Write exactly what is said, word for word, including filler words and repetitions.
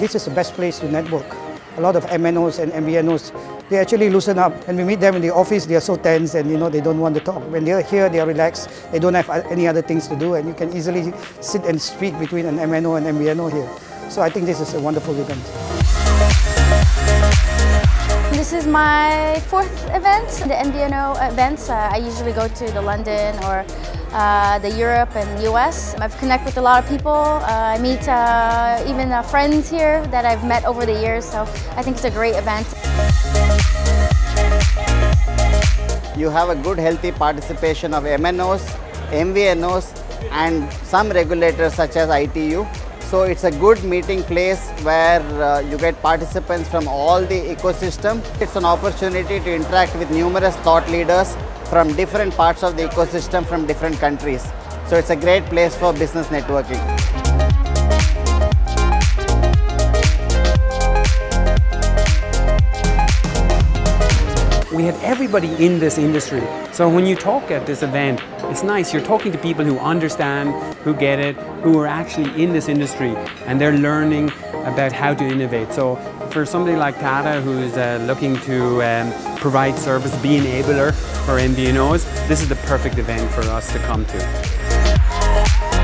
This is the best place to network. A lot of M N Os and M V N Os, they actually loosen up. When we meet them in the office, they are so tense and you know they don't want to talk. When they are here, they are relaxed. They don't have any other things to do, and you can easily sit and speak between an M N O and M V N O here. So I think this is a wonderful event. This is my fourth event, the M V N O events. Uh, I usually go to the London or Uh, the Europe and U S. I've connected with a lot of people. Uh, I meet uh, even uh, friends here that I've met over the years, so I think it's a great event. You have a good healthy participation of M N Os, M V N Os and some regulators such as I T U. So it's a good meeting place where uh, you get participants from all the ecosystem. It's an opportunity to interact with numerous thought leaders from different parts of the ecosystem, from different countries. So it's a great place for business networking. We have everybody in this industry. So when you talk at this event, it's nice. You're talking to people who understand, who get it, who are actually in this industry, and they're learning about how to innovate. So for somebody like Tata, who's uh, looking to um, provide service, be an enabler for M V N Os, this is the perfect event for us to come to.